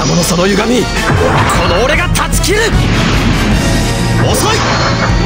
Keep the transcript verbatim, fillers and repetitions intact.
者ものその歪み、この俺が断ち切る。遅い。